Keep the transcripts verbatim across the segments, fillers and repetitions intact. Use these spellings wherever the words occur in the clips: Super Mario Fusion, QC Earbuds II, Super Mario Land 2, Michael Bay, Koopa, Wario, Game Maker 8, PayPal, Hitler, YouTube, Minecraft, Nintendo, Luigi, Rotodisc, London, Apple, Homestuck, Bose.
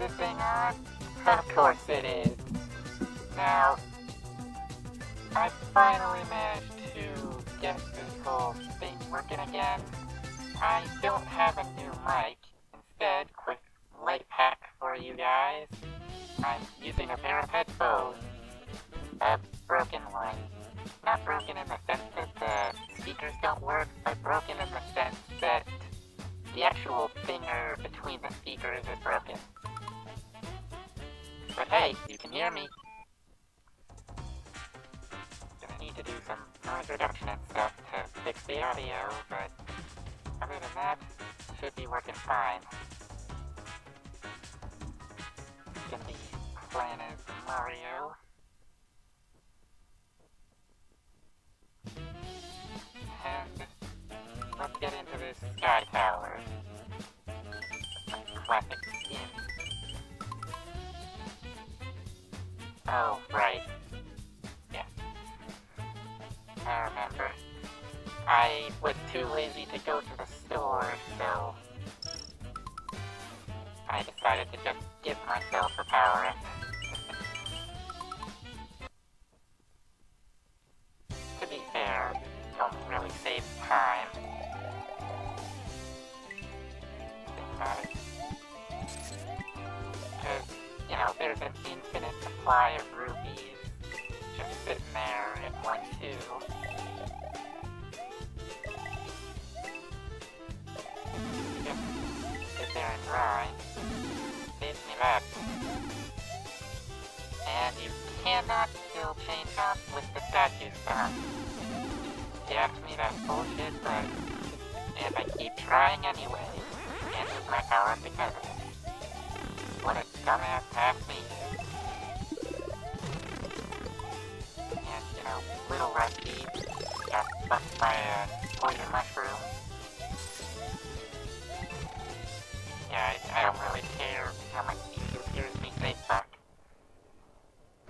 the thing on? Of course it is. Now, I finally managed to get this whole thing working again. I don't have a new mic. Instead, quick light hack for you guys. I'm using a pair of headphones. A broken one. Not broken in the sense that the speakers don't work, but broken in the sense that the actual finger between the speakers is broken. But hey, you can hear me. Gonna need to do some noise reduction and stuff to fix the audio, but other than that, should be working fine. Gonna be playing as Mario. And let's get into this Sky Tower. My classic skin. Oh, right. Yeah. I remember. I was too lazy to go to the store, so I decided to just give myself a power-up. To be fair, don't really save time. Think about it. Because, you know, there's an infinite supply of rupees just sitting there in one two. And grind, hit me up. And you cannot kill chain up with the statues bomb. You asked me that's bullshit, but and I keep trying anyway, and use my power because of it. What a dumbass ass me. And you know, little rusty got fucked by a poison mushroom. Yeah, I, I don't really care how much YouTube hears me say fuck.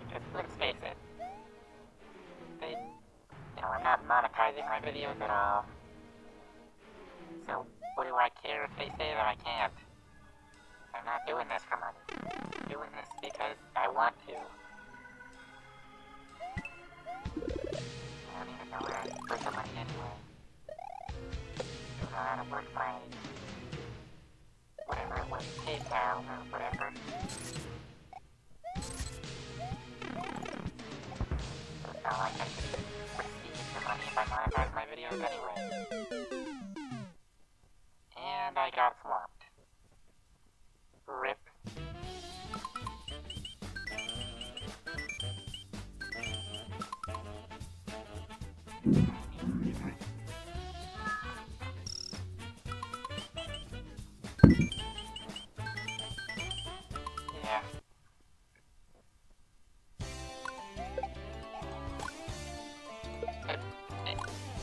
Because let's face it, they, you know, I'm not monetizing my videos at all. So what do I care if they say that I can't? I'm not doing this for money. I'm doing this because I want to. I don't even know where I put the money anyway. I don't know how to work my... whatever it was, PayPal or whatever. It's not like I could receive the money if I monetize my videos anyway. And I got swamped. RIP.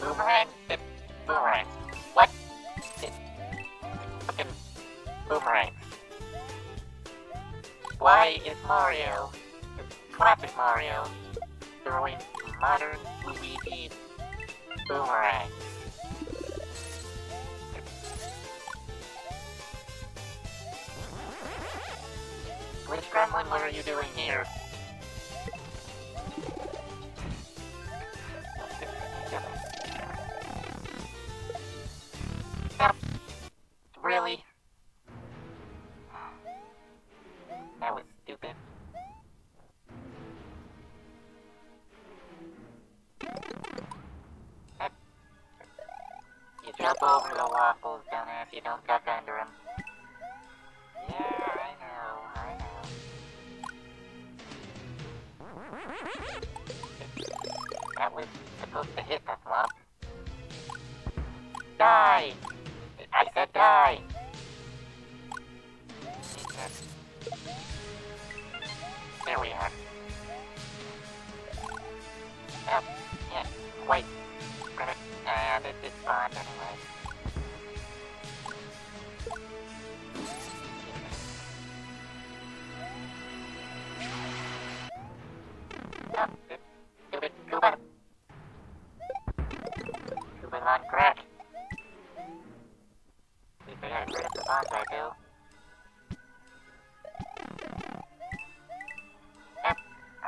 Boomerang? Boomerangs. What? Fucking boomerangs. Why is Mario, classic Mario, throwing modern Luigi boomerangs? Which gremlin, what are you doing here? Really? That was stupid. That... You jump over the waffles, dumbass, you don't duck under them. Yeah, I know, I know. That was supposed to hit that wop. Die! I said die! There we are. Oh, yeah, wait. Gonna, uh, this is fine anyway. Oh, stupid Koopa! Koopa's on crack. At least I got rid of the bombs I built.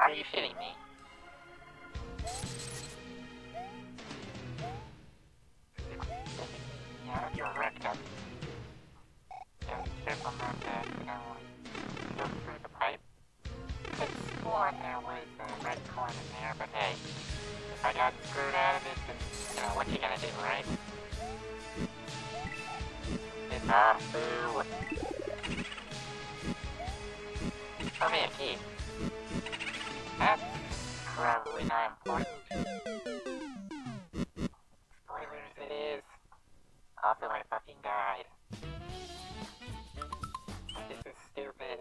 Are you kidding me? Yeah, you're wrecked up. Don't trip on that bed, no one. Go through the pipe. It's sworn there was a red coin in there, but hey, if I got screwed out of it, then you know what you gonna do, right? It's our food. Throw me a key. That's probably not important. Spoilers it is. Also, I fucking died. This is stupid.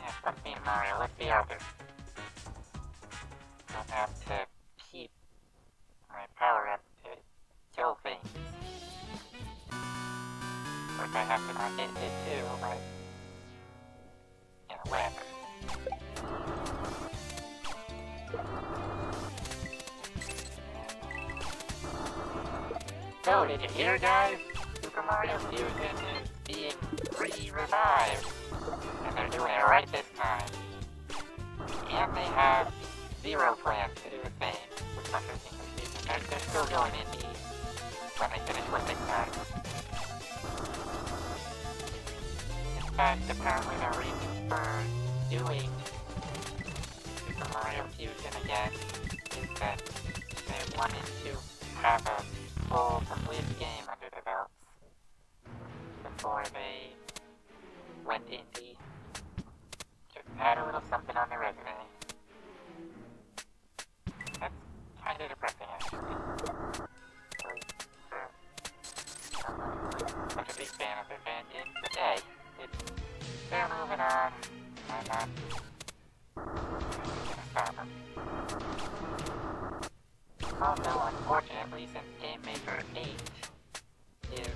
Yeah, fuck me, Mario. Let's be out there. Don't have to keep my power up to kill things. Or if I have to not hit it too, but... yeah, whatever. So, did you hear, guys? Super Mario Fusion is being re-revived. And they're doing it right this time. And they have zero plans to do the same. Which must have seen the season. They're, they're still going indie when they finish what they've done. In fact, apparently the reason for doing Super Mario Fusion again is that they wanted to have a full, complete game under their belts before they went indie. Just add a little something on their resume. That's kinda depressing, actually. I'm such a big fan of their band-aid, but hey. They're moving on. I'm not gonna stop them. Also, unfortunately, since Game Maker eight is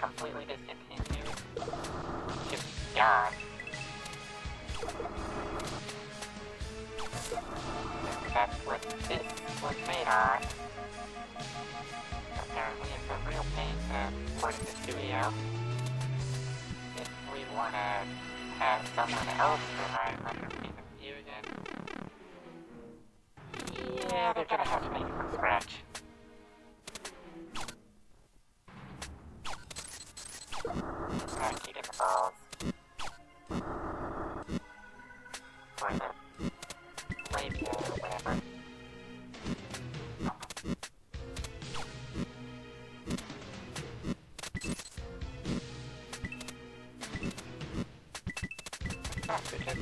completely discontinued, it's just gone. That's what this was made on. Apparently, it's a real pain to port in the studio. Want to have someone else provide another piece of fusion? Yeah, they're gonna have to make it from scratch. I'm keeping the balls. Or the labia or whatever.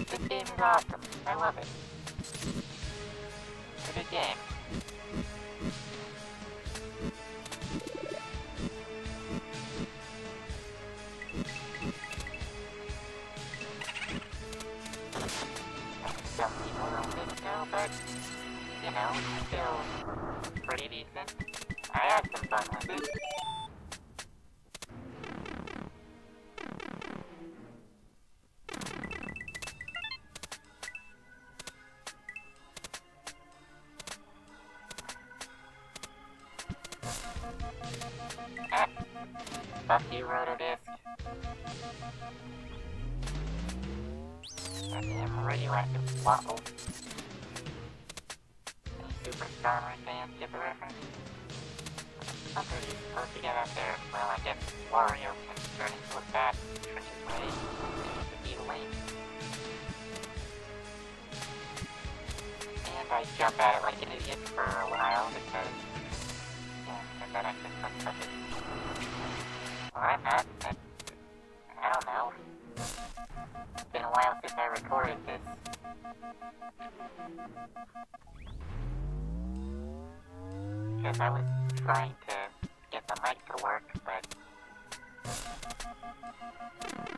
This game is awesome. I love it. It's a good game. Some people don't think so, but, you know, it's still pretty decent. I had some fun with it. Ah, fuck you, Rotodisc. I am radioactive waffle. Any super Starman fans get the reference? What are you supposed to get up there? Well, I guess Wario can turn into a bat, which is way too easy to link. And I jump at it like an idiot for a while because... that I just like such a... well, I'm not, but... I don't know. It's been a while since I recorded this. Because I was trying to get the mic to work, but...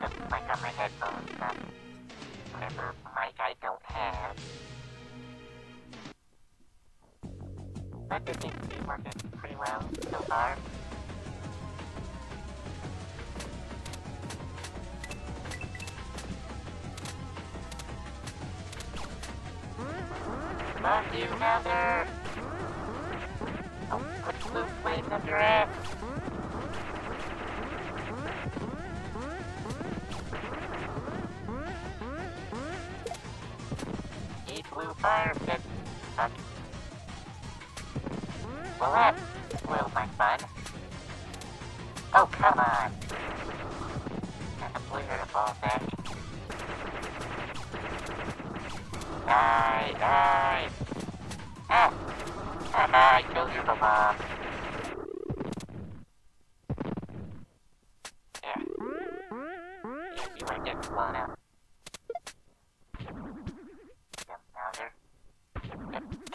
just like on my headphones, not whatever mic I don't have. But this seems to be working pretty well so far. Love you, mother! Oh, what's loose weight in the dress? Oh, come on. That's a beautiful thing. Die, die. Ah. Haha, I killed you, Mom. Yeah. Yeah, you might get blown out.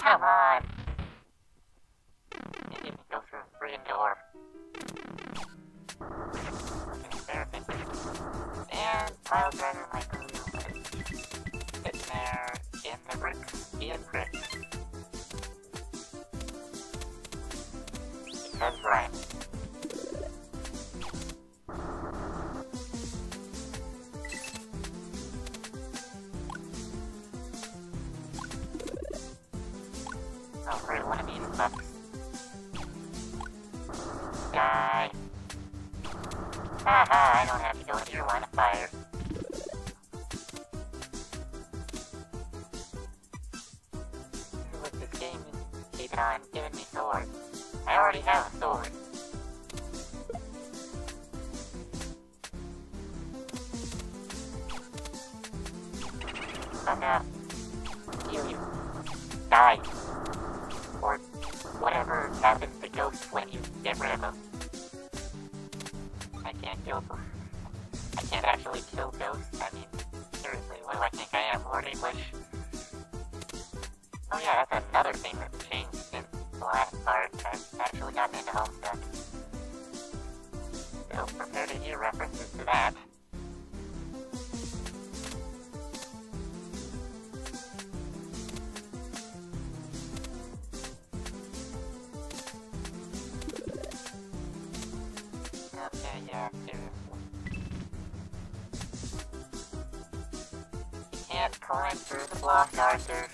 Come on! You need to go through a friggin' door. Embarrassing. And pile driver might be sitting there in the brick, in brick. That's right. One of these bucks. Die! Haha, I don't have to go near one fire. Look, this game is keeping on giving me swords. I already have a sword. Fuck up. Kill you. Die! Or whatever happens to ghosts when you get rid of them. I can't kill them. I can't actually kill ghosts. I mean, seriously, what do I think I am, Lord English? Oh yeah, that's another thing that's changed since the last part. I've actually gotten into Homestuck. So prepare to hear references to that. Yeah, seriously. You can't climb through the block, Arthur.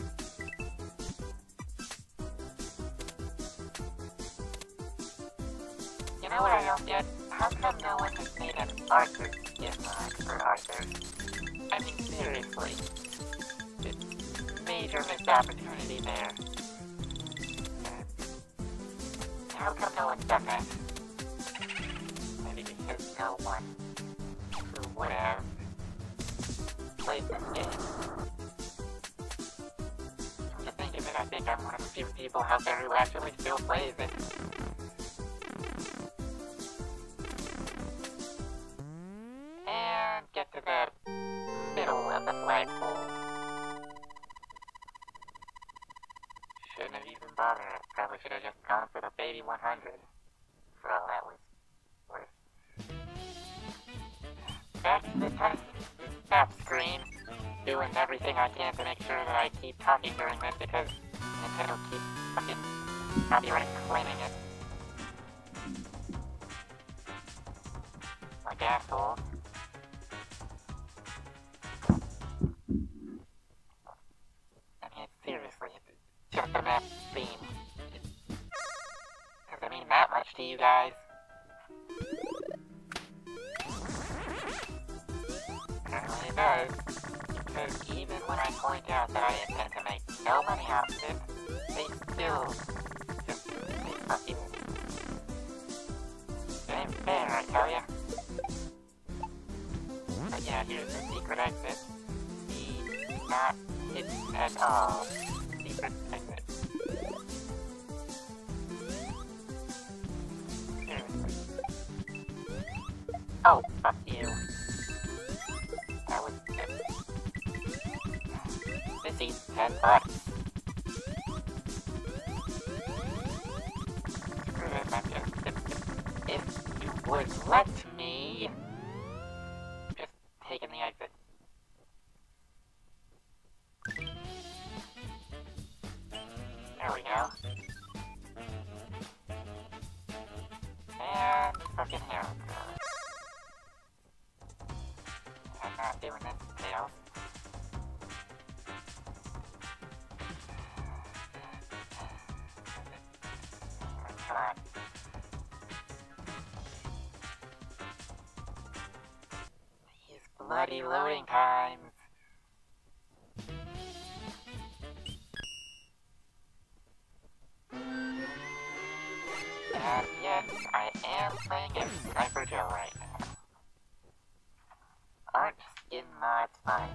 You know what I don't get? How come no one has made an Arthur skin mod for Arthur? I mean, seriously. It's major missed opportunity there. How come no one's done that? There's no one who would have played this game. To think of it, I think I'm one of the few people out there who actually still plays it. And get to the middle of the flagpole. Shouldn't have even bothered. I probably should have just gone for the baby one hundred. For all that was. Back to the top, top screen, doing everything I can to make sure that I keep talking during this because Nintendo keeps fucking copyright claiming it. Like assholes. I mean, seriously, it's just a map theme. Does it mean that much to you guys? Apparently it does, because even when I point out that I intend to make no money off of it, they still just they fucking... It ain't fair, I tell ya. But yeah, here's the secret exit. See, not hidden at all. Secret exit. Seriously. Oh, fuck you. This eats ten bucks. Screw it, I'm just skip, skip. If you would let me... Just taking the exit. There we go. And fucking here. I'm not doing this, Tails. Bloody loading times. And yes, I I am playing a sniper kill right now. Art in my time.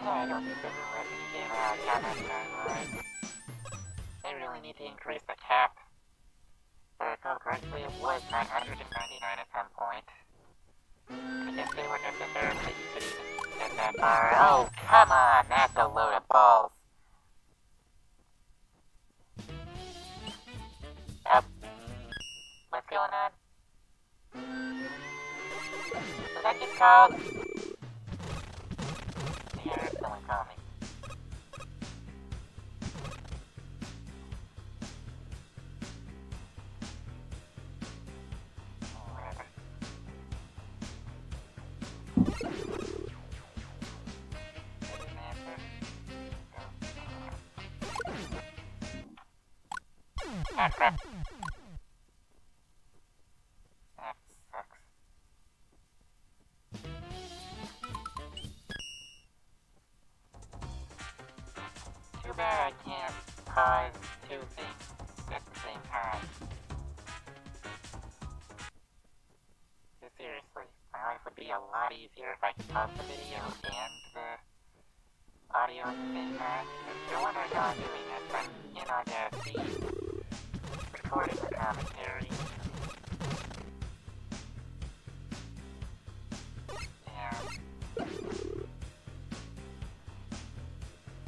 I don't think there's a recipe game out got my time right. They really need to increase the cap. If I recall correctly, it was nine hundred ninety-nine at some point. I guess they wouldn't have deserved that you could even get that far. Oh, come on! That's a load of balls. Up. What's going on? Was that just called? Yeah, someone called me. Ah, crap. That sucks. Too bad I can't pause two things at the same time. So seriously, my life would be a lot easier if I could pause the video and the audio at the same time. No wonder I'm not doing this, but you know, I gotta see. Recording the commentary. Yeah.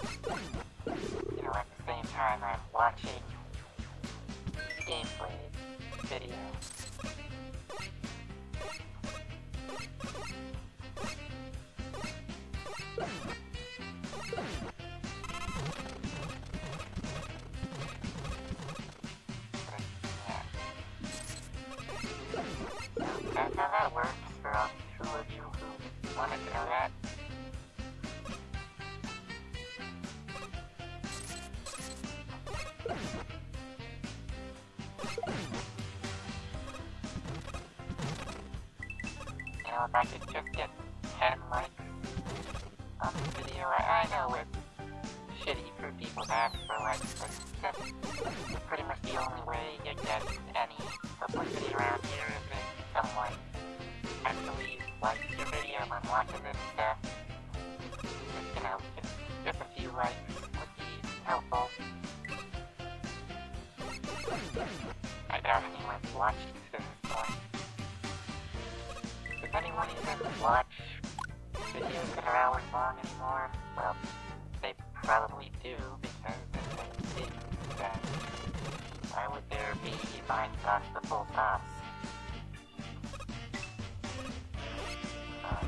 You know, at the same time I'm watching gameplay video. That works for all two of you who wanted to know that. You know, if I could just get ten likes on this video, I, I know it's shitty for people to ask for likes, but that's pretty much the only way you get any publicity around here is if someone actually like your video and watching this stuff. Just, you know, just, just a few likes would be helpful. I doubt anyone's watched to this point. Does anyone even watch videos that are hours long anymore? Well, they probably do, because if they didn't, then why would there be Minecraft the full toss?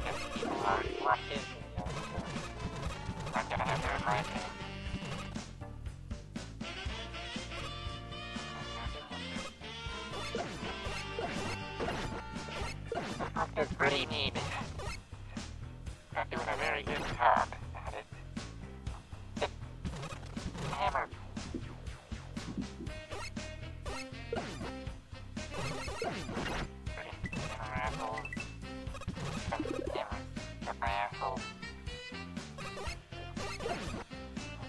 Because people are watching videos, so I'm gonna have their opinion. The fuck does Gritty need? Not doing a very good job at it. Get hammered.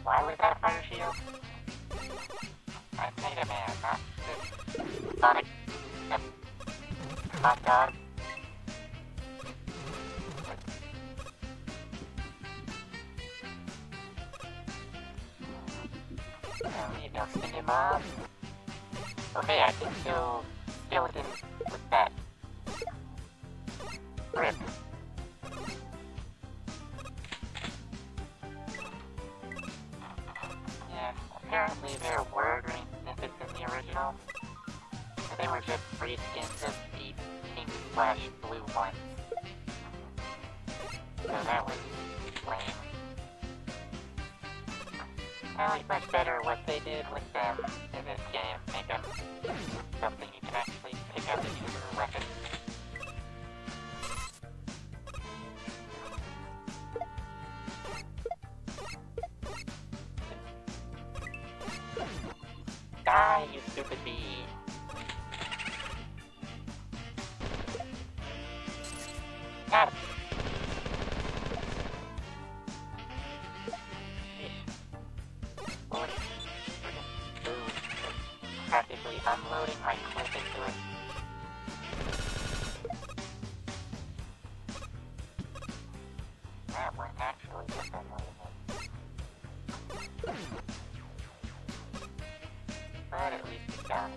Why was that a fire shield? I made a man, not this Sonic hot dog. I need no skinny mom. Okay, I can kill skeleton with that. Rip. Apparently there were green snippets in the original, but they were just reskins of the pink slash blue ones. So that was lame. I like much better what they did with them in this game, make them something you can actually pick up and use as a weapon. Die, you stupid bee! Got him! Sheesh. Boy. actually uploading my music to it. That one actually is annoying. But at least it's done.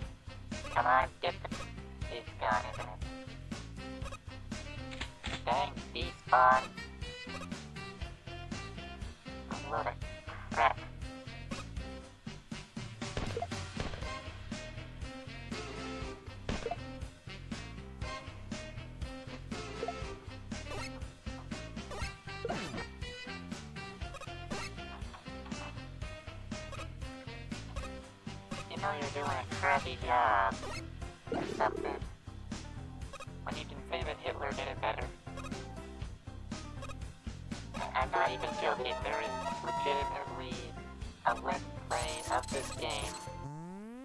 Come on, get the... It's gone, isn't it? Dang, despawn. A load of crap. You're doing a crappy job or something. When you can say that Hitler did it better. I'm not even joking, there is legitimately a let's play of this game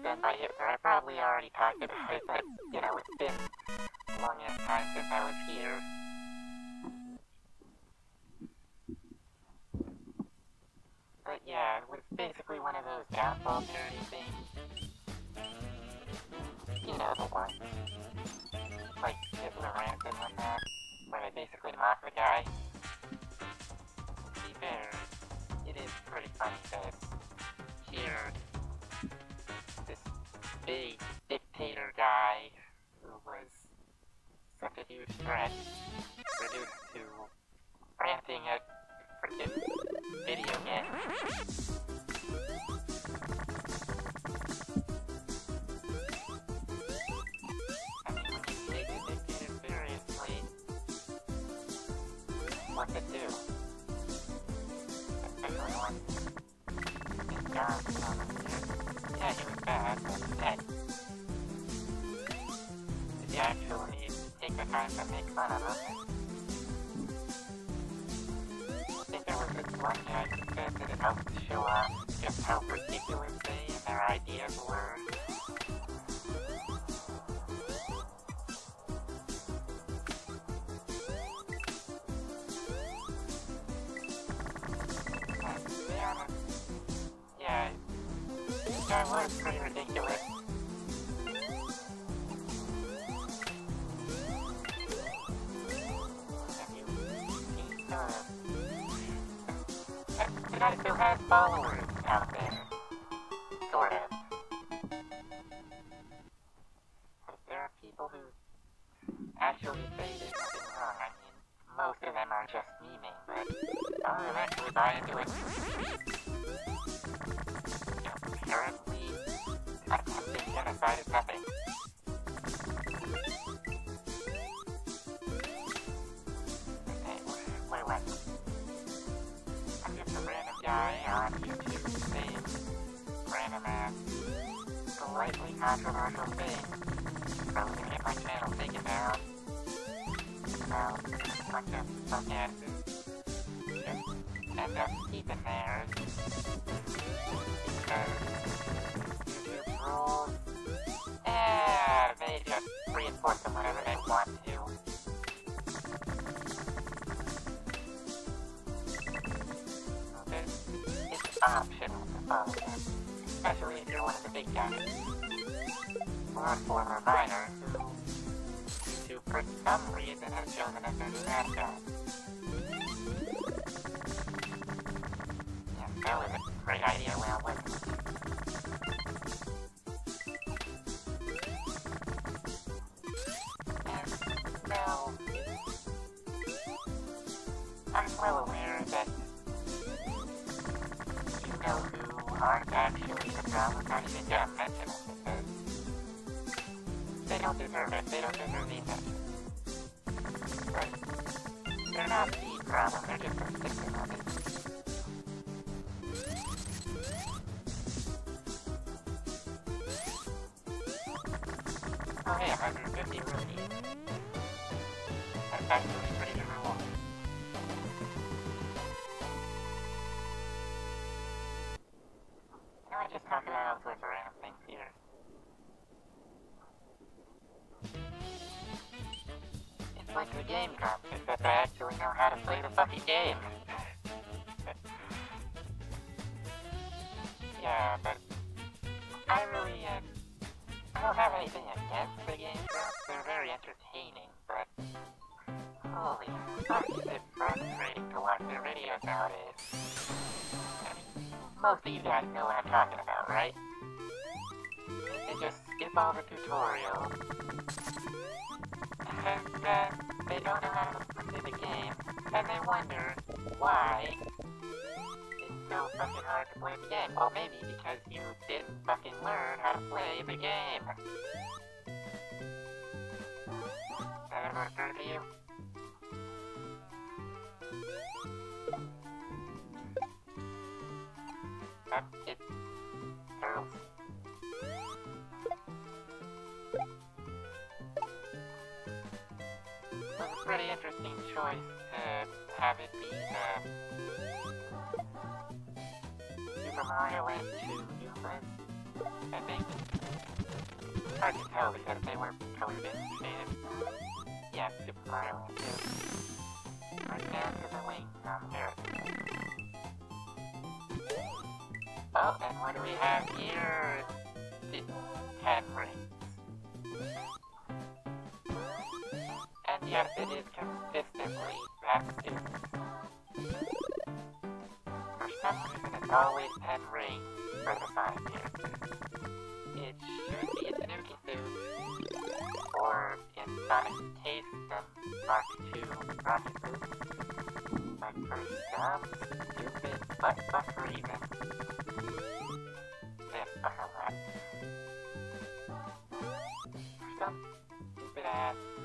done by Hitler. I probably already talked about it, but you know, it's been a long enough time since I was here. But yeah, it was basically one of those downfall parody things. You know, the one. Like, Hitler rants and whatnot, where they basically mock the guy. To be fair, it is pretty funny that here, this big dictator guy, who was such a huge threat, reduced to ranting at freaking video games. What to do. Especially when it's dark on the news. Yeah, it was bad, but that... Did you actually take the time to make fun of us? I think there was this one guy who said that it helped to show off just how ridiculous they and their ideas were. That was pretty ridiculous. The guy still has followers out there. Sort of. But there are people who actually say there's nothing wrong. I mean, most of them are just memeing, but some of them actually buy into it. Currently, I think genocide is nothing. Okay, wait, what? I'm just a random guy on YouTube saying random ass, slightly controversial things. So I'm gonna get my channel taken down. Well, a bunch of punk asses just end up keeping theirs. YouTube rules, and they just reinforce them whenever they want to. Okay. It's optional to follow them, especially if you're one of the big guys. Or for a minor, who for some reason has chosen as their mascot. Yeah, that was a great idea. Well, let's... I'm well aware that you know who aren't actually the problem, not even got mentioned, because they don't deserve it, they don't deserve these mentions. But they're not the problem, they're just a victim of it. Oh hey, one hundred fifty rupees. That's actually pretty good reward. I just talk about all sorts of random things here. It's like the game drops, except I actually know how to play the fucking game. Yeah, but I really am interested, feel free to watch the videos nowadays. Most of you guys know what I'm talking about, right? They just skip all the tutorials. And uh, they don't know how to play the game, and they wonder why it's so fucking hard to play the game. Well, maybe because you didn't fucking learn how to play the game. That ever occurred to you? Up it girls. It was a pretty interesting choice to have it be uh, Super Mario Land two, you know, I think. It's hard to tell because they were colored in and shaded. Yeah, Super Mario Land two. Right down to the wings on there. Oh, and what do we have here? It's hand rings. And yes, it is consistently vaccines. For some reason, it's always hand rings for the five characters. It should be in the Nuki Suit, or in Sonic's case, the Mark two Rocket Suit. But for some stupid butt fuck reason,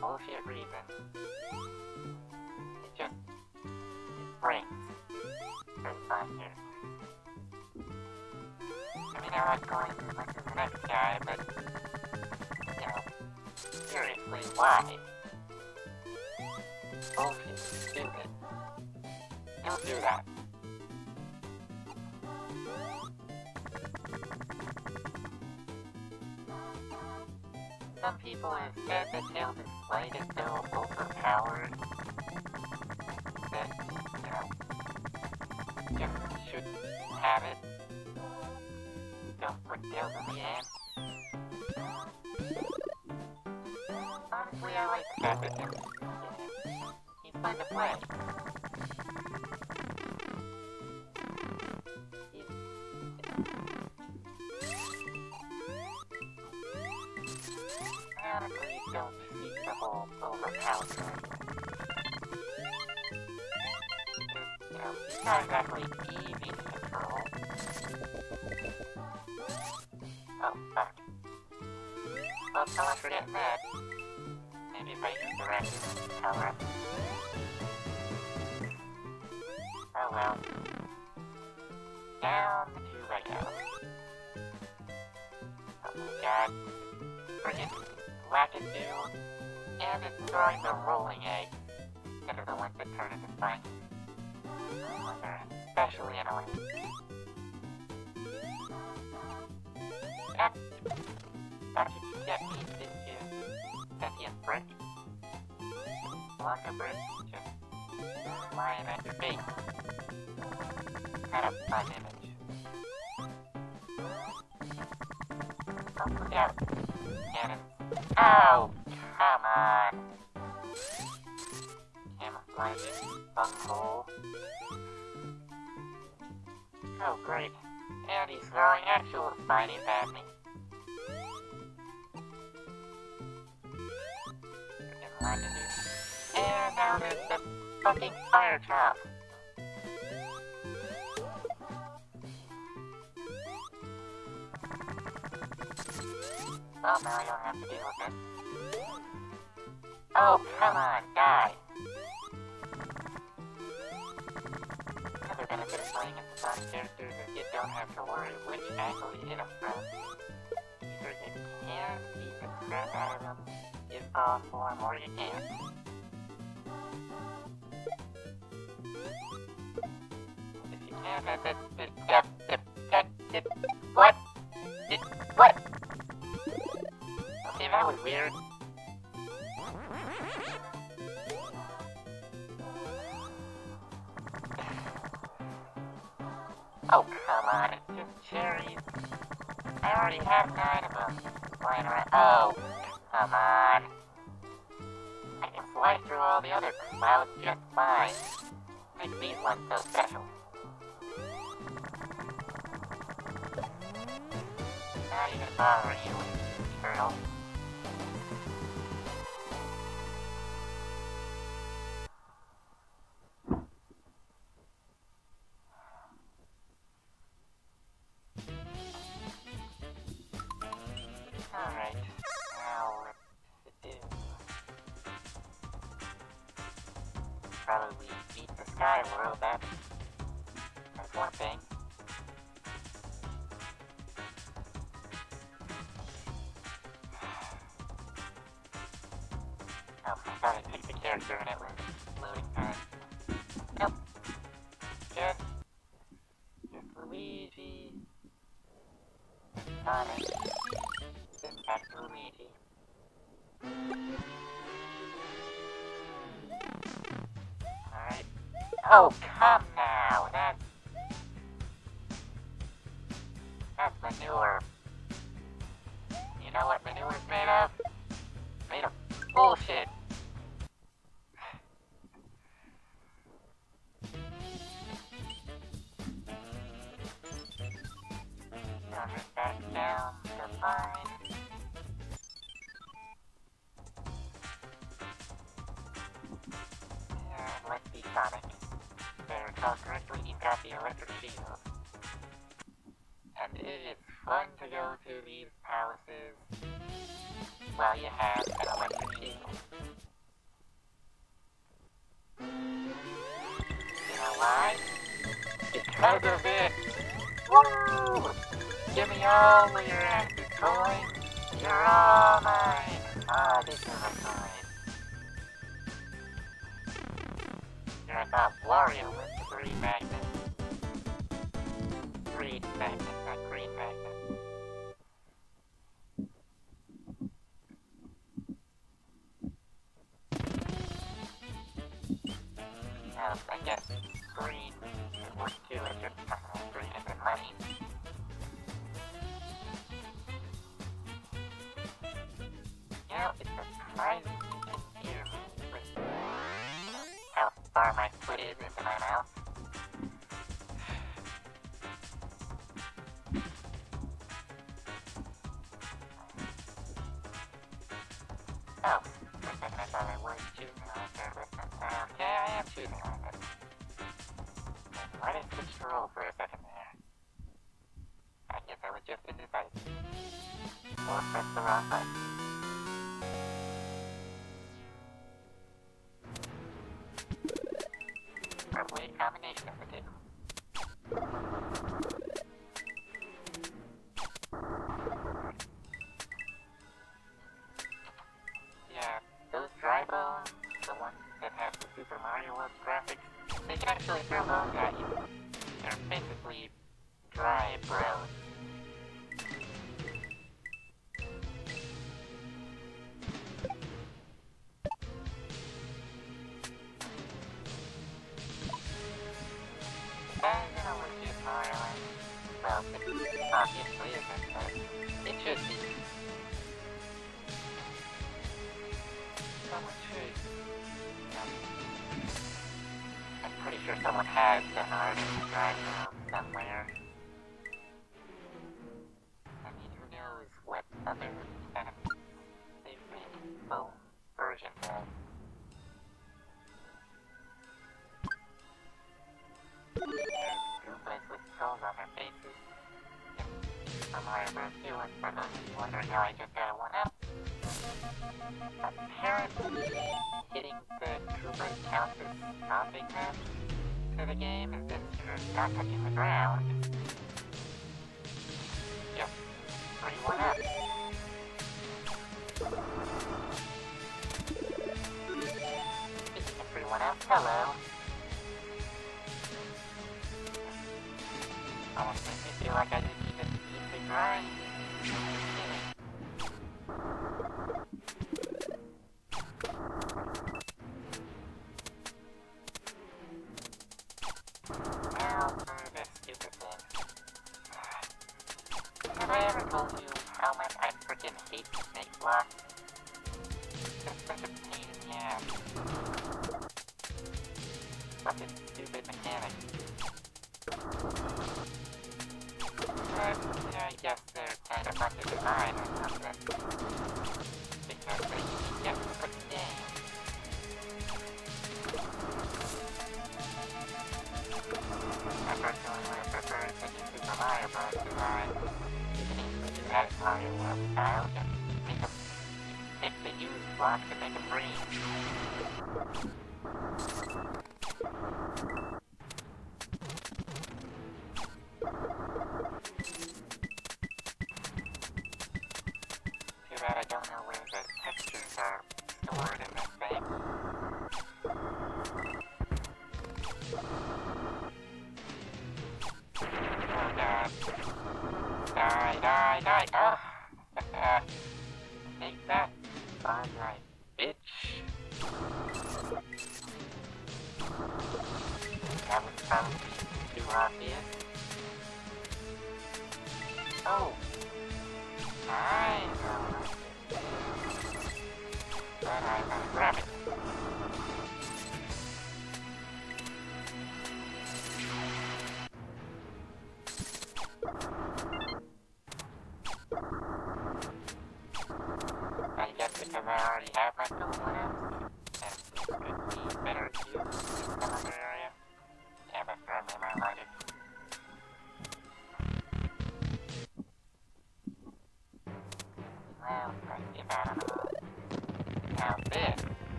bullshit reason. It just... it rings. There's five here. I mean, I like going to the next guy, but... you know... seriously, why? Bullshit. Stupid. Don't do that. Some people have said that they'll display is so overpowered that, you know, just shouldn't have it. Don't put tails in the air. Honestly, I like the fact that they're yeah. He's fun to play. Don't see the whole overpower. You know, it's not exactly easy to control. Oh, fuck. Well, so much for getting mad. Maybe if I use the rest of the power. Oh well. Down the tube I go. Oh my god. Friggin' wackadoo, and it's throwing the rolling eggs that are the ones that turn into spikes. Those are especially annoying. That, that you can get me, didn't you? Sentient brick. Block a brick, just lying at your feet. Not a fun image. Don't look out. And it's oh, come on! Camouflage is bunghole. Oh, great. And he's throwing actual spiders at me. And now there's the fucking fire trap. Well, now I don't have to deal with it. Oh, come on, die! Another benefit of playing as the Sonic characters is you don't have to worry which angle you hit them from. Either you can beat the crap out of them if all form, or you can't. If you can't, that, that, that, that, that, that, what? It, what? That was weird. Oh, come on, it's just cherries. I already have nine of them lying around. Oh, come on. I can slide through all the other clouds just fine. Makes these ones so special. Not even bothering you, Turtle. Alright, now what to do? Probably beat the Sky World, that's, that's one thing. Oh, I gotta pick the character and it was loading time. Nope. Just, just Luigi. Sonic. Just back to Luigi. Alright. Oh, come now! That's... That's manure. You know what manure's made of? Made of bullshit! Back down the line. Yeah, it must be Sonic. If I recall correctly, he got the electric shield. And it is fun to go to these palaces while you have an electric shield. You know why? Because of it! Woo! Give me all of your active coins! You're all mine! Ah, oh, this is my coin. You're about Wario with the green magnet. Green magnet, not green magnet. Now, I guess green is worth two if you're talking about green as in money. Now it's surprising you can hear me. How far my foot is into my mouth. Oh, I thought I was choosing like that, but okay, I am choosing like that. Why did I switch to roll for a second there? I guess I was just indecisive. Or press the wrong button. Probably a combination of the two. Yeah, those dry bones, the ones that have the Super Mario World graphics, they can actually throw bones at you. They're basically dry bones. Well, it obviously isn't, but it should be. Someone should. Yeah. I'm pretty sure someone has the hard drive somewhere. I mean, who knows what other enemies they've made full version of. On their faces. Super Mario Bros. two, and for those of you wondering how I just got a one-up, apparently hitting the troopers counts as stopping them, so the game is just you're not touching the ground. Yep, free one-up. Speaking of free one-up, hello. Almost makes me feel like I didn't even need to grind. Now for this stupid thing. Have I ever told you how much I freaking hate snake blocks? It's such a pain in the Yeah. Fucking stupid mechanic. But, yeah, I guess they're kind of hard to design or something. Because they get put in. I'm not feeling like I prefer to use Super Mario Bros. design. You can add Mario World style and make a... If they use blocks to make a brain.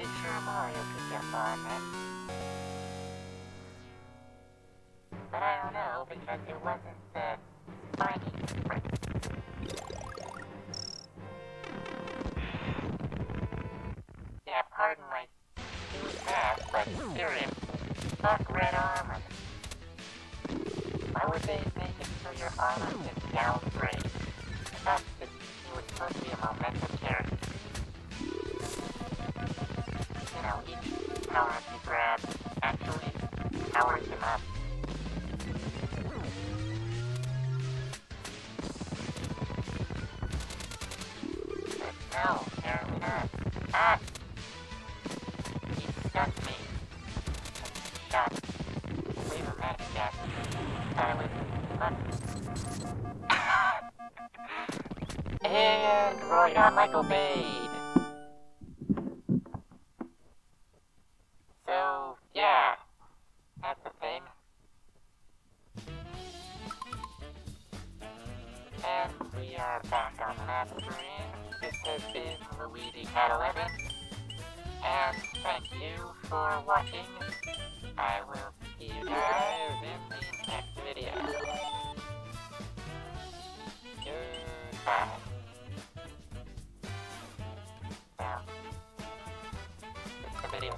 pretty sure Mario could get by on it. But I don't know, because it wasn't the funny. Yeah, pardon my too fast, but seriously, fuck red armor. Why would they make it so your armor is downgrade? That's the he was supposed to be a momentum character. You know, each power up you grab actually powers him up. But no, apparently not. Ah! He stuck me. Shot. We were mad at that. Thought it was fun. And Roy got Michael Bay. Video